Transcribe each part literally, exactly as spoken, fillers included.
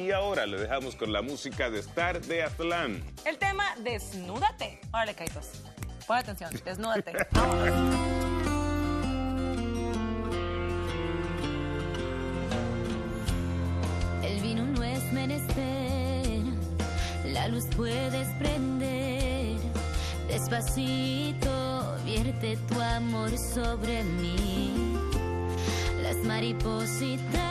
Y ahora le dejamos con la música de Star de Azlán. El tema Desnúdate. Órale, Caitos. Pon atención, desnúdate. El vino no es menester, la luz puedes prender. Despacito vierte tu amor sobre mí. Las maripositas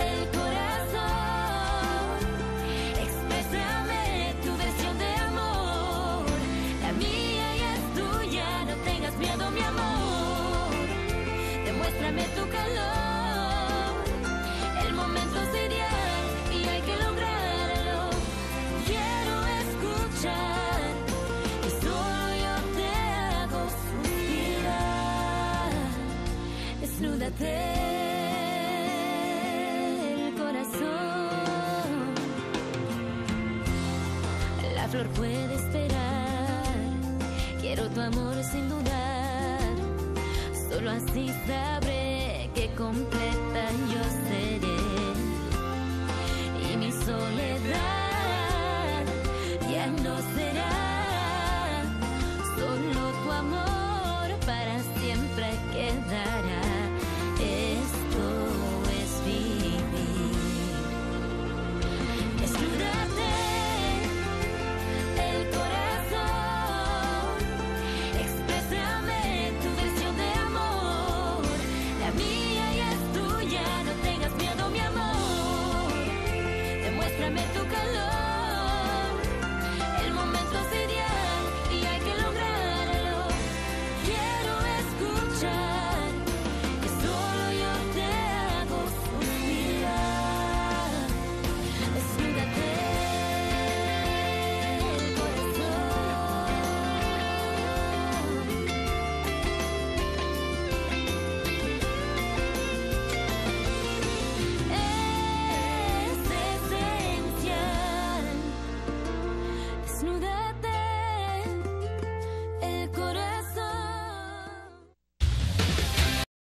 el corazón, exprésame tu versión de amor. La mía ya es tuya, no tengas miedo, mi amor. Demuéstrame tu calor. Desnúdate el corazón. La flor puede esperar. Quiero tu amor sin dudar. Solo así sabré que completa yo soy.